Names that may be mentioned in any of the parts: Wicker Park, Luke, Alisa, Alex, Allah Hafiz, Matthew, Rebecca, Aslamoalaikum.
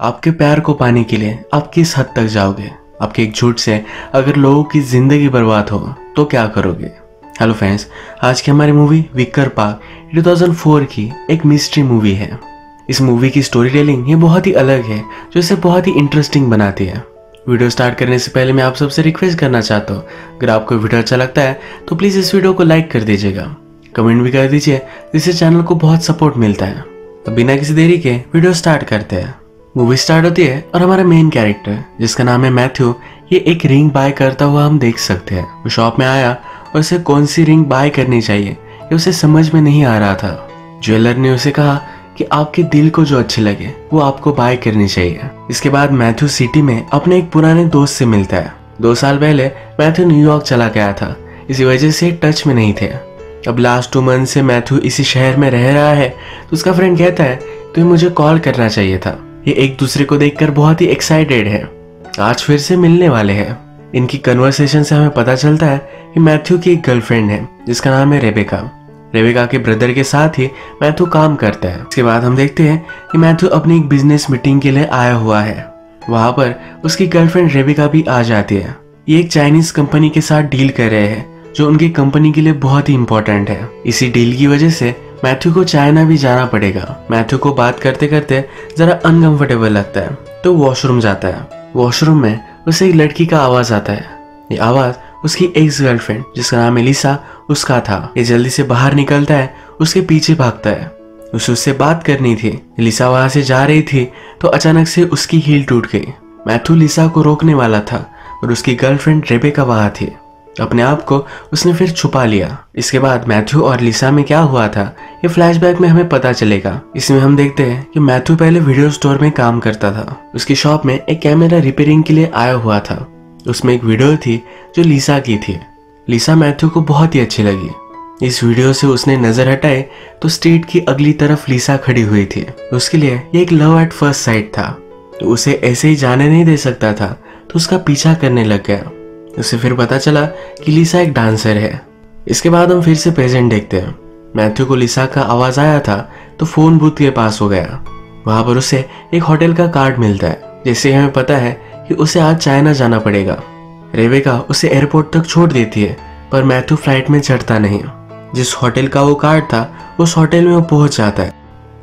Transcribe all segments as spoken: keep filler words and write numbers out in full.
आपके प्यार को पाने के लिए आप किस हद तक जाओगे? आपके एक झूठ से अगर लोगों की ज़िंदगी बर्बाद हो तो क्या करोगे? हेलो फ्रेंड्स, आज की हमारी मूवी विकर पार्क दो हज़ार चार की एक मिस्ट्री मूवी है। इस मूवी की स्टोरी टेलिंग ये बहुत ही अलग है जो इसे बहुत ही इंटरेस्टिंग बनाती है। वीडियो स्टार्ट करने से पहले मैं आप सबसे रिक्वेस्ट करना चाहता हूँ, अगर आपको वीडियो अच्छा लगता है तो प्लीज़ इस वीडियो को लाइक कर दीजिएगा, कमेंट भी कर दीजिए, जिससे चैनल को बहुत सपोर्ट मिलता है। तो बिना किसी देरी के वीडियो स्टार्ट करते हैं। मूवी स्टार्ट होती है और हमारा मेन कैरेक्टर जिसका नाम है मैथ्यू, ये एक रिंग बाय करता हुआ हम देख सकते हैं। वो शॉप में आया और उसे कौन सी रिंग बाय करनी चाहिए ये उसे समझ में नहीं आ रहा था। ज्वेलर ने उसे कहा कि आपके दिल को जो अच्छी लगे वो आपको बाय करनी चाहिए। इसके बाद मैथ्यू सिटी में अपने एक पुराने दोस्त से मिलता है। दो साल पहले मैथ्यू न्यूयॉर्क चला गया था, इसी वजह से टच में नहीं थे। अब लास्ट टू मंथ से मैथ्यू इसी शहर में रह रहा है। तो उसका फ्रेंड कहता है तुम्हें मुझे कॉल करना चाहिए था। ये एक दूसरे को देखकर बहुत ही एक्साइटेड है, आज फिर से मिलने वाले हैं। इनकी कन्वर्सेशन से हमें पता चलता है कि मैथ्यू की एक गर्लफ्रेंड है जिसका नाम है रेबेका। रेबेका के ब्रदर के साथ ही मैथ्यू काम करता है। इसके बाद हम देखते हैं कि मैथ्यू अपनी एक बिजनेस मीटिंग के लिए आया हुआ है। वहाँ पर उसकी गर्लफ्रेंड रेबेका भी आ जाती है। ये एक चाइनीज कंपनी के साथ डील कर रहे हैं जो उनकी कंपनी के लिए बहुत ही इम्पोर्टेंट है। इसी डील की वजह से मैथ्यू को चाइना भी जाना पड़ेगा। मैथ्यू को बात करते करते जरा अनकंफर्टेबल लगता है तो वॉशरूम जाता है। वॉशरूम में उसे एक लड़की का आवाज आता है। ये आवाज उसकी एक्स गर्लफ्रेंड जिसका नाम एलिसा उसका था। ये जल्दी से बाहर निकलता है, उसके पीछे भागता है, उसे उससे बात करनी थी। एलिसा वहां से जा रही थी तो अचानक से उसकी हील टूट गई। मैथ्यू एलिसा को रोकने वाला था और उसकी गर्लफ्रेंड रेबेका वहां थी। अपने आप को उसने फिर छुपा लिया। इसके बाद मैथ्यू और एलिसा में क्या हुआ था ये फ्लैशबैक में हमें पता चलेगा। इसमें हम देखते हैं कि मैथ्यू पहले वीडियो स्टोर में काम करता था। उसकी शॉप में एक कैमरा रिपेयरिंग के लिए आया हुआ था। उसमें एक वीडियो थी जो एलिसा की थी। एलिसा मैथ्यू को बहुत ही अच्छी लगी। इस वीडियो से उसने नजर हटाए तो स्ट्रीट की अगली तरफ एलिसा खड़ी हुई थी। उसके लिए ये एक लव एट फर्स्ट साइट था, तो उसे ऐसे ही जाने नहीं दे सकता था तो उसका पीछा करने लग गया। उसे फिर पता चला कि एलिसा एक डांसर है। इसके बाद हम फिर से प्रेजेंट देखते हैं। मैथ्यू को एलिसा का आवाज आया था तो फोन बूथ के पास हो गया। वहां पर उसे एक होटल का कार्ड मिलता है। जैसे हमें पता है कि उसे आज चाइना जाना पड़ेगा। रेबेका उसे एयरपोर्ट तक छोड़ देती है पर मैथ्यू फ्लाइट में चढ़ता नहीं। जिस होटल का वो कार्ड था उस होटल में वो पहुंच जाता है।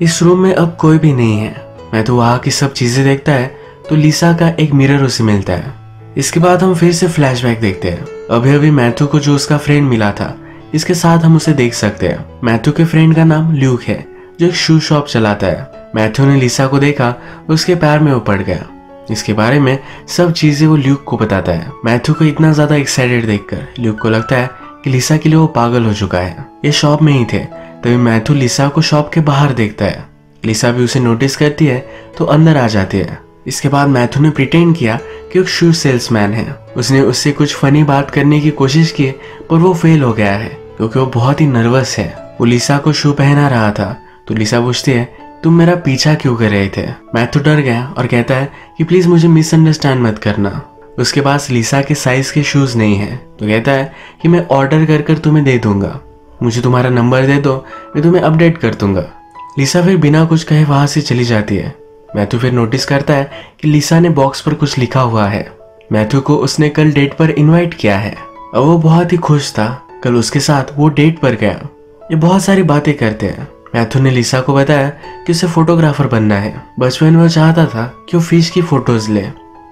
इस रूम में अब कोई भी नहीं है। मैथ्यू वहाँ की सब चीजें देखता है तो एलिसा का एक मिरर उसे मिलता है। इसके बाद हम फिर से फ्लैशबैक देखते हैं। अभी अभी मैथ्यू को जो उसका फ्रेंड मिला था इसके साथ हम उसे देख सकते हैं। मैथ्यू के फ्रेंड का नाम ल्यूक है जो एक शू शॉप चलाता है। मैथ्यू ने एलिसा को देखा, उसके पैर में वो पड़ गया। इसके बारे में सब चीजें वो ल्यूक को बताता है। मैथ्यू को इतना ज्यादा एक्साइटेड देखकर ल्यूक को लगता है कि एलिसा के लिए वो पागल हो चुका है। ये शॉप में ही थे तभी मैथ्यू एलिसा को शॉप के बाहर देखता है। एलिसा भी उसे नोटिस करती है तो अंदर आ जाती है। इसके बाद मैथ्यू ने प्रिटेंड किया कि वो शू सेल्समैन है। उसने उससे कुछ फनी बात करने की कोशिश की पर वो फेल हो गया है क्योंकि वो बहुत ही नर्वस है। वो एलिसा को शू पहना रहा था तो एलिसा पूछती है तुम मेरा पीछा क्यों कर रहे थे? मैथ्यू डर गया और कहता है कि प्लीज मुझे मिसअंडरस्टैंड मत करना। उसके पास एलिसा के साइज के शूज नहीं है तो कहता है कि मैं ऑर्डर कर कर तुम्हें दे दूंगा, मुझे तुम्हारा नंबर दे दो, मैं तुम्हें अपडेट कर दूंगा। एलिसा फिर बिना कुछ कहे वहां से चली जाती है। मैथ्यू फिर नोटिस करता है कि एलिसा ने बॉक्स पर कुछ लिखा हुआ है। मैथ्यू को उसने कल डेट पर इन्वाइट किया है और वो बहुत ही खुश था। कल उसके साथ वो डेट पर गया। ये बहुत सारी बातें करते हैं। मैथ्यू ने एलिसा को बताया कि उसे फोटोग्राफर बनना है। बचपन में वो चाहता था कि वो फिश की फोटोज ले।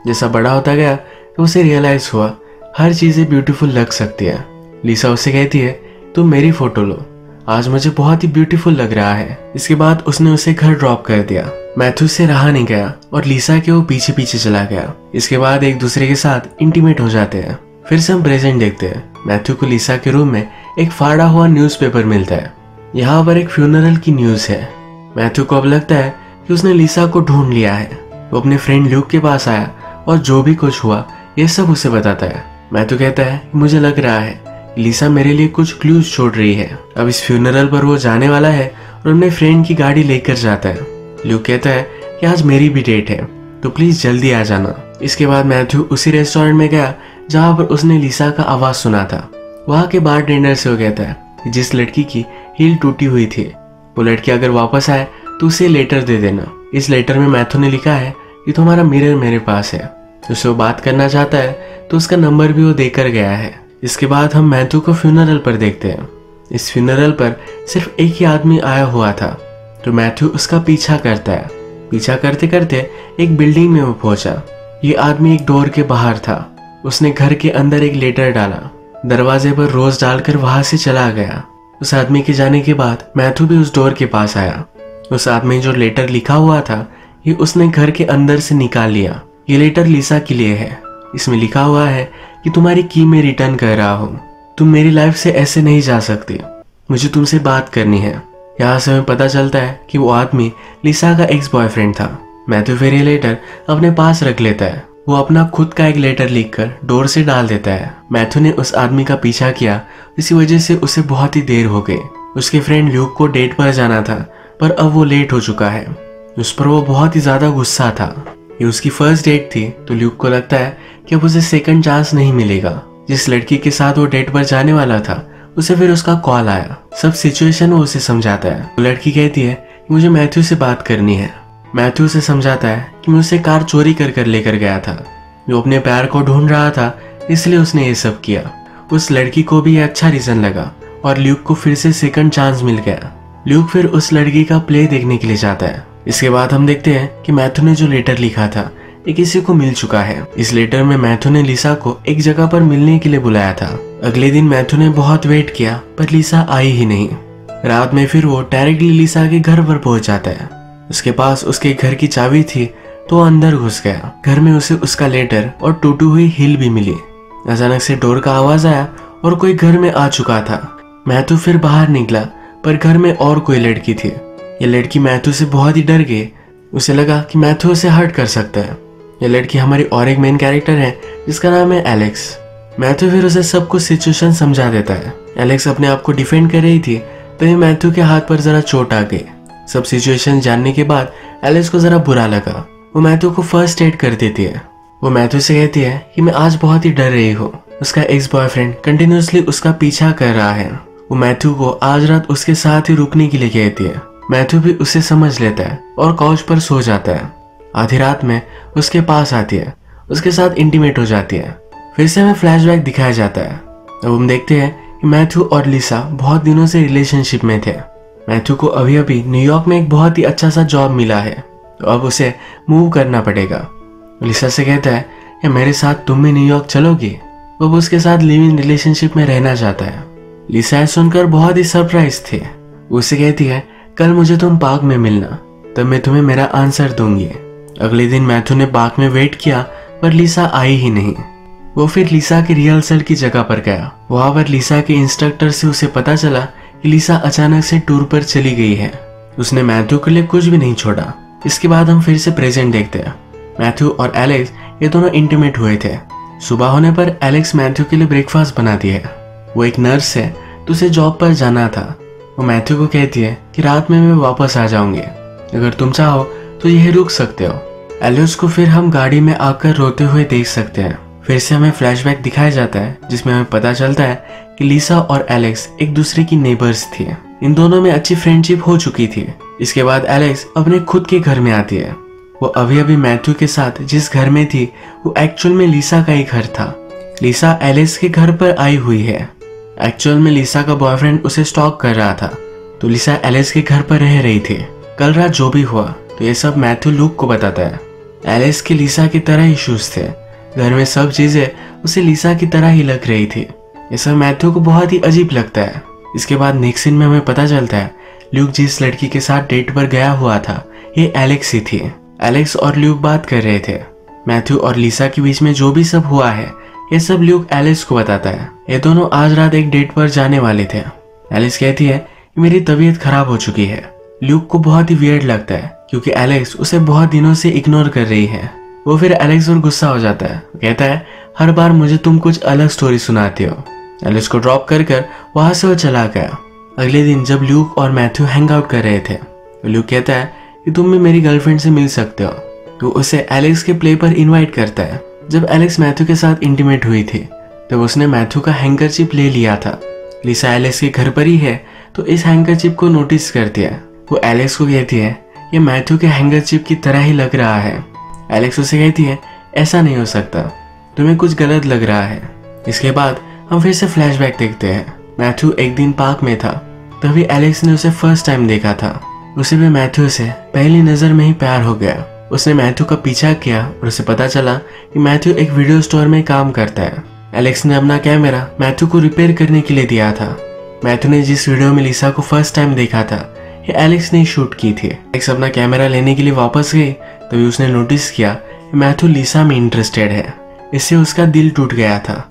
जैसा बड़ा होता गया तो उसे रियलाइज हुआ हर चीजें ब्यूटीफुल लग सकती है। एलिसा उसे कहती है तुम मेरी फोटो लो, आज मुझे बहुत ही ब्यूटीफुल लग रहा है। इसके बाद उसने उसे घर ड्रॉप कर दिया। मैथ्यू से रहा नहीं गया और एलिसा के वो पीछे पीछे चला गया। इसके बाद एक दूसरे के साथ इंटीमेट हो जाते हैं। फिर से हम प्रेजेंट देखते हैं। मैथ्यू को एलिसा के रूम में एक फाड़ा हुआ न्यूज़पेपर मिलता है। यहाँ पर एक फ्यूनरल की न्यूज है। मैथ्यू को अब लगता है कि उसने एलिसा को ढूंढ लिया है। वो अपने फ्रेंड ल्यूक के पास आया और जो भी कुछ हुआ ये सब उसे बताता है। मैथ्यू कहता है मुझे लग रहा है एलिसा मेरे लिए कुछ क्लूज छोड़ रही है। अब इस फ्यूनरल पर वो जाने वाला है और अपने फ्रेंड की गाड़ी लेकर जाता है। ल्यूक कहता है कि आज मेरी भी डेट है तो प्लीज जल्दी आ जाना। इसके बाद मैथ्यू उसी रेस्टोरेंट में गया जहाँ पर उसने एलिसा का आवाज सुना था। वहाँ के बारटेंडर से वो कहता है जिस लड़की की हील टूटी हुई थी वो लड़की अगर वापस आए तो उसे लेटर दे देना। इस लेटर में मैथ्यू ने लिखा है ये तो हमारा मिरर मेरे पास है, उससे वो बात करना चाहता है तो उसका नंबर भी वो देकर गया है। इसके बाद हम मैथ्यू को फ्यूनरल पर देखते हैं। इस फ्यूनरल पर सिर्फ एक ही आदमी आया हुआ था, तो मैथ्यू उसका पीछा करता है। पीछा करते करते एक बिल्डिंग में वो पहुंचा। ये आदमी एक डोर के बाहर था। उसने घर के अंदर एक लेटर डाला, दरवाजे पर रोज डालकर वहां से चला गया। उस आदमी के जाने के बाद मैथ्यू भी उस डोर के पास आया। उस आदमी जो लेटर लिखा हुआ था ये उसने घर के अंदर से निकाल लिया। ये लेटर लिसा के लिए है। इसमें लिखा हुआ है कि तुम्हारी की मैं रिटर्न कर रहा हूँ, तुम मेरी लाइफ से ऐसे नहीं जा सकती, मुझे तुमसे बात करनी है। यहाँ से हमें पता चलता है कि वो आदमी लिसा का एक्स बॉयफ्रेंड था। मैथ्यू फिर ये लेटर अपने पास रख लेता है। वो अपना खुद का एक लेटर लिखकर डोर से डाल देता है। मैथ्यू ने उस आदमी का पीछा किया, इसी वजह से उसे बहुत ही देर हो गई। उसके फ्रेंड ल्यूक को डेट पर जाना था, पर अब वो लेट हो चुका है। उस पर वो बहुत ही ज्यादा गुस्सा था। ये उसकी फर्स्ट डेट थी, तो ल्यूक को लगता है कि अब उसे सेकंड चांस नहीं मिलेगा। जिस लड़की के साथ वो डेट पर जाने वाला था उसे फिर उसका कॉल आया। सब सिचुएशन वो उसे समझाता है। तो लड़की कहती है कि मुझे मैथ्यू से बात करनी है। मैथ्यू उसे समझाता है कि मैं उसे कार चोरी कर कर लेकर गया था, वो अपने प्यार को ढूंढ रहा था, इसलिए उसने ये सब किया। उस लड़की को भी यह अच्छा रीजन लगा और ल्यूक को फिर से सेकंड चांस मिल गया। ल्यूक फिर उस लड़की का प्ले देखने के लिए जाता है। इसके बाद हम देखते हैं कि मैथ्यू ने जो लेटर लिखा था ये किसी को मिल चुका है। इस लेटर में मैथ्यू ने लिसा को एक जगह पर मिलने के लिए बुलाया था। अगले दिन मैथ्यू ने बहुत वेट किया, पर लिसा आई ही नहीं। रात में फिर वो डायरेक्टली लिसा के घर पर पहुंच जाता है। उसके पास उसके घर की चाबी थी, तो अंदर घुस गया। घर में उसे उसका लेटर और टूटी हुई हील भी मिली। अचानक से डोर का आवाज आया और कोई घर में आ चुका था। मैथ्यू फिर बाहर निकला, पर घर में और कोई लड़की थी। ये लड़की मैथ्यू से बहुत ही डर गई। उसे लगा कि मैथ्यू उसे हर्ट कर सकता है। ये लड़की हमारी और एक मेन कैरेक्टर है जिसका नाम है एलेक्स। मैथ्यू फिर उसे सब कुछ सिचुएशन समझा देता है। एलेक्स अपने आप को डिफेंड कर रही थी, तभी मैथ्यू के हाथ पर जरा चोट आ गई। सब सिचुएशन जानने के बाद एलेक्स को जरा बुरा लगा। वो मैथ्यू को फर्स्ट एड कर देती है। वो मैथ्यू से कहती है कि मैं आज बहुत ही डर रही हूँ। उसका एक्स बॉयफ्रेंड कंटिन्यूसली उसका पीछा कर रहा है। वो मैथ्यू को आज रात उसके साथ ही रुकने के लिए कहती है। मैथ्यू भी उसे समझ लेता है और काउच पर सो जाता है। आधी रात में उसके पास आती है, उसके साथ इंटीमेट हो जाती है। फिर से हमें फ्लैशबैक दिखाया जाता है। अब हम देखते हैं कि मैथ्यू और लिसा बहुत दिनों से रिलेशनशिप में थे। मैथ्यू को अभी अभी न्यूयॉर्क में एक बहुत ही अच्छा सा जॉब मिला है, तो अब उसे मूव करना पड़ेगा। लिसा से कहता है कि मेरे साथ तुम भी न्यूयॉर्क चलोगी। वो उसके साथ लिव इन रिलेशनशिप में रहना चाहता है। लिसा सुनकर बहुत ही सरप्राइज थी। उसे कहती है कल मुझे तुम पार्क में मिलना, तब मैं तुम्हें मेरा आंसर दूंगी। अगले दिन मैथ्यू ने पार्क में वेट किया, पर लिसा आई ही नहीं। वो फिर लिसा के रिहर्सल की जगह पर गया। वहाँ पर लिसा के इंस्ट्रक्टर से उसे पता चला कि लिसा अचानक से टूर पर चली गई है। उसने मैथ्यू के लिए कुछ भी नहीं छोड़ा। इसके बाद हम फिर से प्रेजेंट देखते हैं। मैथ्यू और एलेक्स ये दोनों इंटीमेट हुए थे। सुबह होने पर एलेक्स मैथ्यू के लिए ब्रेकफास्ट बनाती है। वो एक नर्स है, तो उसे जॉब पर जाना था। वो मैथ्यू को कहती है कि रात में मैं वापस आ जाऊंगी, अगर तुम चाहो तो यह रुक सकते हो। एलेक्स को फिर हम गाड़ी में आकर रोते हुए देख सकते हैं। फिर से हमें फ्लैशबैक दिखाया जाता है, जिसमें हमें पता चलता है कि लिसा और एलेक्स एक दूसरे की नेबर्स थी। इन दोनों में अच्छी फ्रेंडशिप हो चुकी थी। इसके बाद एलेक्स अपने खुद के घर में आती है। वो अभी अभी मैथ्यू के साथ जिस घर में थी वो एक्चुअल में लिसा का ही घर था। लिसा एलेक्स के घर पर आई हुई है। एक्चुअल में लिसा का बॉयफ्रेंड उसे स्टॉक कर रहा था, तो लिसा एलेक्स के घर पर रह रही थी। कल रात जो भी हुआ तो ये सब मैथ्यू लूक को बताता है। एलेक्स के लिसा की तरह इश्यूज थे। घर में सब चीजें उसे लिसा की तरह ही लग रही थी। ये सब मैथ्यू को बहुत ही अजीब लगता है। इसके बाद नेक्स्ट सीन में हमें पता चलता है ल्यूक जिस लड़की के साथ डेट पर गया हुआ था ये एलेक्स ही थी। एलेक्स और ल्यूक बात कर रहे थे। मैथ्यू और लिसा के बीच में जो भी सब हुआ है ये सब ल्यूक एलेक्स को बताता है। ये दोनों आज रात एक डेट पर जाने वाले थे। एलेक्स कहती है कि मेरी तबीयत खराब हो चुकी है। ल्यूक को बहुत ही वियर्ड लगता है, क्योंकि एलेक्स उसे बहुत दिनों से इग्नोर कर रही है। वो फिर एलेक्स पर गुस्सा हो जाता है। कहता है हर बार मुझे तुम कुछ अलग स्टोरी सुनाते हो। एलेक्स को ड्रॉप कर कर वहां से वो चला गया। अगले दिन जब ल्यूक और मैथ्यू हैंग आउट कर रहे थे तो ल्यूक कहता है कि तुम भी मेरी गर्लफ्रेंड से मिल सकते हो। तो उसे एलेक्स के प्ले पर इन्वाइट करता है। जब एलेक्स मैथ्यू के साथ इंटीमेट हुई थी तब तो उसने मैथ्यू का हैंकरचिप ले लिया था। लिसा एलेक्स के घर पर ही है, तो इस हैंकरचिप को नोटिस करती है। वो एलेक्स को कहती है ये मैथ्यू के हैंकरचिप की तरह ही लग रहा है। एलेक्स उसे कहती है ऐसा नहीं हो सकता, तुम्हें कुछ गलत लग रहा है। इसके बाद हम फिर से फ्लैशबैक देखते हैं। मैथ्यू एक दिन पार्क में था, तभी एलेक्स ने उसे फर्स्ट टाइम देखा था। उसे भी मैथ्यू से पहली नज़र में ही प्यार हो गया। उसने मैथ्यू का पीछा किया और उसे पता चला कि मैथ्यू एक वीडियो स्टोर में काम करता है। एलेक्स ने अपना कैमरा मैथ्यू को रिपेयर करने के लिए दिया था। मैथ्यू ने जिस वीडियो में लिसा को फर्स्ट टाइम देखा था, ये एलेक्स ने शूट की थी। एलेक्स अपना कैमरा लेने के लिए वापस गई, तभी उसने नोटिस किया कि मैथ्यू लिसा में इंटरेस्टेड है। इससे उसका दिल टूट गया था।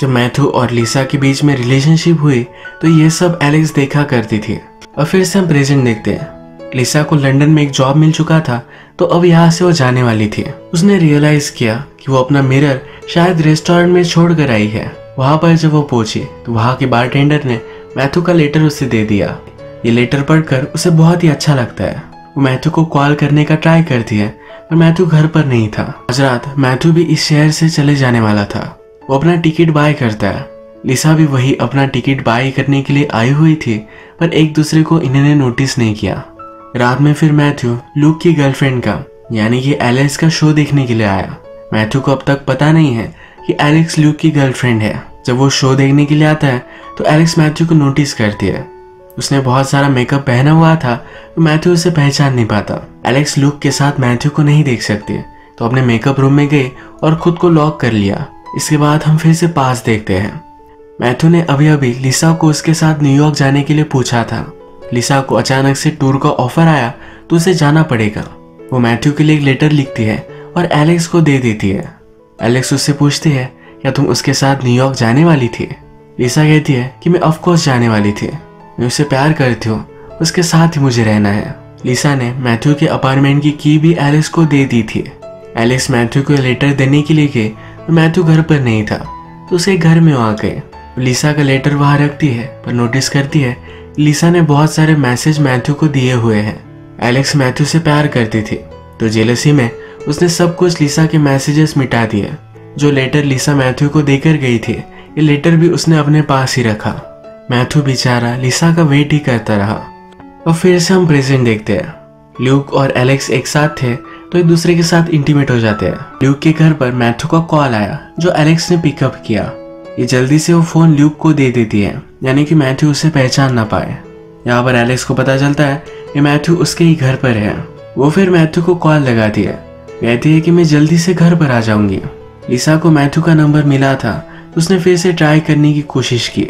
जब मैथ्यू और लिसा के बीच में रिलेशनशिप हुई तो ये सब एलेक्स देखा करती थी। और फिर से हम प्रेजेंट देखते हैं। लिसा को लंदन में एक जॉब मिल चुका था, तो अब यहाँ से वो जाने वाली थी। उसने रियलाइज किया कि वो अपना मिरर शायद रेस्टोरेंट में छोड़ कर आई है। वहाँ पर जब वो पहुंची तो वहाँ के बारटेंडर ने मैथ्यू का लेटर उसे दे दिया। ये लेटर पढ़कर उसे बहुत ही अच्छा लगता है। वो मैथ्यू को कॉल करने का ट्राई करती है, पर मैथ्यू घर पर नहीं था। आज रात मैथ्यू भी इस शहर से चले जाने वाला था। वो अपना टिकट बाय करता है। लिसा भी वही अपना टिकट बाय करने के लिए आई हुई थी, पर एक दूसरे को इन्होंने नोटिस नहीं किया। रात में फिर मैथ्यू लूक की गर्लफ्रेंड का यानी कि एलेक्स का शो देखने के लिए आया। मैथ्यू को अब तक पता नहीं है कि एलेक्स लूक की गर्लफ्रेंड है। जब वो शो देखने के लिए आता है तो एलेक्स मैथ्यू को नोटिस करती है। उसने बहुत सारा मेकअप पहना हुआ था, तो मैथ्यू उसे पहचान नहीं पाता। एलेक्स लूक के साथ मैथ्यू को नहीं देख सकती, तो अपने मेकअप रूम में गई और खुद को लॉक कर लिया। इसके बाद हम फिर से पास देखते हैं। मैथ्यू ने अभी अभी लिसा को उसके साथ न्यूयॉर्क जाने के लिए पूछा था। लिसा को अचानक से टूर का ऑफर आया तो उसे जाना पड़ेगा। वो मैथ्यू के लिए एक लेटर लिखती है और एलेक्स को दे देती है। एलेक्स उससे पूछती है क्या तुम उसके साथ न्यूयॉर्क जाने वाली थी? लिसा कहती है कि मैं ऑफकोर्स जाने वाली थी, मैं उसे प्यार करती हूँ, उसके साथ ही मुझे रहना है। लिसा ने मैथ्यू के अपार्टमेंट की की भी एलेक्स को दे दी थी। एलेक्स मैथ्यू को लेटर देने के लिए गए तो मैथ्यू घर पर नहीं था, तो उसके घर में आ गए। लिसा का लेटर वहाँ रखती है, पर नोटिस करती है लिसा ने बहुत सारे मैसेज मैथ्यू को दिए हुए हैं। एलेक्स मैथ्यू से प्यार करती थी, तो जेलसी में उसने सब कुछ लिसा के मैसेजेस मिटा दिए। जो लेटर लिसा मैथ्यू को देकर गई थी, ये लेटर भी उसने अपने पास ही रखा। मैथ्यू बेचारा लिसा का वेट ही करता रहा। और फिर से हम प्रेजेंट देखते हैं। ल्यूक और एलेक्स एक साथ थे, तो एक दूसरे के साथ इंटीमेट हो जाते हैं। ल्यूक के घर पर मैथ्यू का कॉल आया, जो एलेक्स ने पिकअप किया। ये जल्दी से वो फ़ोन ल्यूक को दे देती है, यानी कि मैथ्यू उसे पहचान ना पाए। यहाँ पर एलेक्स को पता चलता है कि मैथ्यू उसके ही घर पर है। वो फिर मैथ्यू को कॉल लगाती है, कहती है कि मैं जल्दी से घर पर आ जाऊंगी। लिसा को मैथ्यू का नंबर मिला था, तो उसने फिर से ट्राई करने की कोशिश की।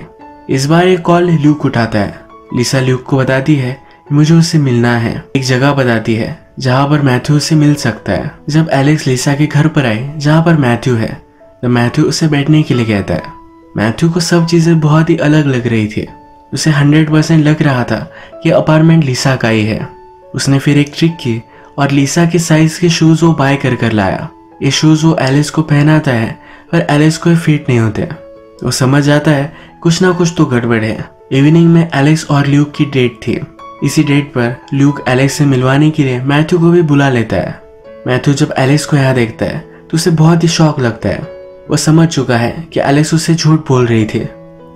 इस बार एक कॉल ल्यूक उठाता है। लिसा ल्यूक को बताती है मुझे उससे मिलना है। एक जगह बताती है जहाँ पर मैथ्यू उससे मिल सकता है। जब एलेक्स लिसा के घर पर आई जहाँ पर मैथ्यू है, तो मैथ्यू उसे बैठने के लिए कहता है। मैथ्यू को सब चीज़ें बहुत ही अलग लग रही थी। उसे हंड्रेड परसेंट लग रहा था कि अपार्टमेंट लिसा का ही है। उसने फिर एक ट्रिक की और लिसा के साइज़ के शूज़ वो बाय कर कर लाया। ये शूज़ वो एलेक्स को पहनाता है, पर एलेक्स को ये फिट नहीं होते। वो समझ जाता है कुछ ना कुछ तो गड़बड़ है। इवनिंग में एलेक्स और ल्यूक की डेट थी। इसी डेट पर ल्यूक एलेक्स से मिलवाने के लिए मैथ्यू को भी बुला लेता है। मैथ्यू जब एलेक्स को यहाँ देखता है तो उसे बहुत ही शौक लगता है। वो समझ चुका है कि एलेक्स उससे झूठ बोल रही थी।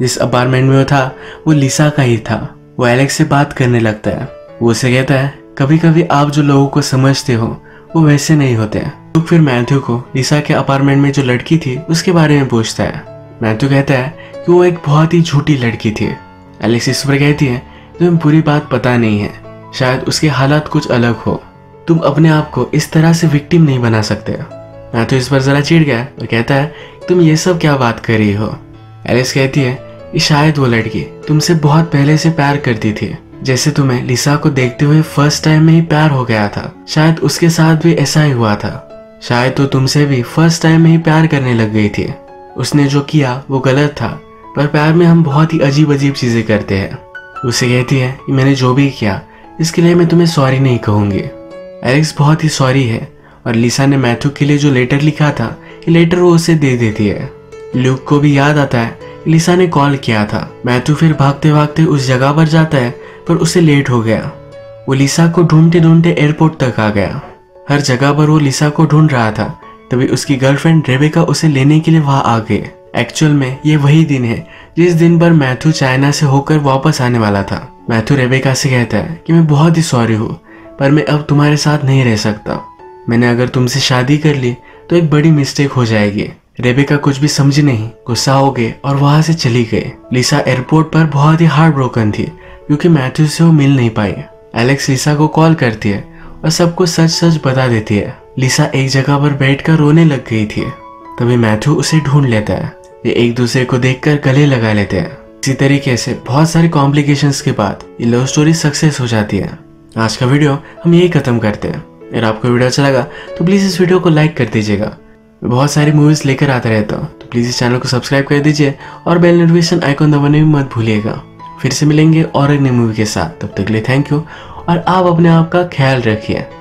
जिस अपार्टमेंट में वो था वो लिसा का ही था। वो एलेक्स से बात करने लगता है। वो उसे कहता है कभी कभी आप जो लोगों को समझते हो वो वैसे नहीं होते। तो फिर मैथ्यू को लिसा के अपार्टमेंट में जो लड़की थी उसके बारे में पूछता है। मैथ्यू कहता है कि वो एक बहुत ही झूठी लड़की थी। एलेक्स इस पर कहती है तुम्हें पूरी बात पता नहीं है, शायद उसके हालात कुछ अलग हो, तुम अपने आप को इस तरह से विक्टिम नहीं बना सकते। मैथ्यू इस पर ज़रा चिढ़ गया और कहता है तुम ये सब क्या बात कर रही हो। एलेक्स कहती है कि शायद वो लड़की तुमसे बहुत पहले से प्यार करती थी, जैसे तुम्हें लिसा को देखते हुए फर्स्ट टाइम में ही प्यार हो गया था, शायद उसके साथ भी ऐसा ही हुआ था। शायद तो तुमसे भी फर्स्ट टाइम में ही प्यार करने लग गई थी। उसने जो किया वो गलत था, पर प्यार में हम बहुत ही अजीब अजीब चीज़ें करते हैं। उसे कहती है कि मैंने जो भी किया इसके लिए मैं तुम्हें सॉरी नहीं कहूँगी। एलेक्स बहुत ही सॉरी है और लिसा ने मैथ्यू के लिए जो लेटर लिखा था ये लेटर वो उसे दे देती है। ल्यूक को भी याद आता है लिसा ने कॉल किया था। मैथ्यू फिर भागते भागते उस जगह पर जाता है, पर उसे लेट हो गया। वो लिसा को ढूंढते ढूंढते एयरपोर्ट तक आ गया। हर जगह पर वो लिसा को ढूंढ रहा था, तभी उसकी गर्लफ्रेंड रेबेका उसे लेने के लिए वहाँ आ गई। एक्चुअल में ये वही दिन है जिस दिन पर मैथ्यू चाइना से होकर वापस आने वाला था। मैथ्यू रेबेका से कहता है कि मैं बहुत ही सॉरी हूँ, पर मैं अब तुम्हारे साथ नहीं रह सकता। मैंने अगर तुमसे शादी कर ली तो एक बड़ी मिस्टेक हो जाएगी। रेबेका कुछ भी समझी नहीं, गुस्सा हो गए और वहाँ से चली गए। लिसा एयरपोर्ट पर बहुत ही हार्ट ब्रोकन थी क्योंकि मैथ्यू से वो मिल नहीं पाई। एलेक्स लिसा को कॉल करती है और सब कुछ सच सच बता देती है। लिसा एक जगह पर बैठकर रोने लग गई थी, तभी मैथ्यू उसे ढूंढ लेता है। ये एक दूसरे को देखकर गले लगा लेते हैं। इसी तरीके से बहुत सारे कॉम्प्लिकेशंस के बाद ये लव स्टोरी सक्सेस हो जाती है। आज का वीडियो हम यही खत्म करते हैं। अगर आपको वीडियो अच्छा लगा तो प्लीज इस वीडियो को लाइक कर दीजिएगा। मैं बहुत सारी मूवीज लेकर आता रहता हूँ, तो प्लीज इस चैनल को सब्सक्राइब कर दीजिए और बेल नोटिफिकेशन आइकॉन दबाने भी मत भूलिएगा। फिर से मिलेंगे और एक नई मूवी के साथ, तब तक के लिए थैंक यू और आप अपने आप का ख्याल रखिए।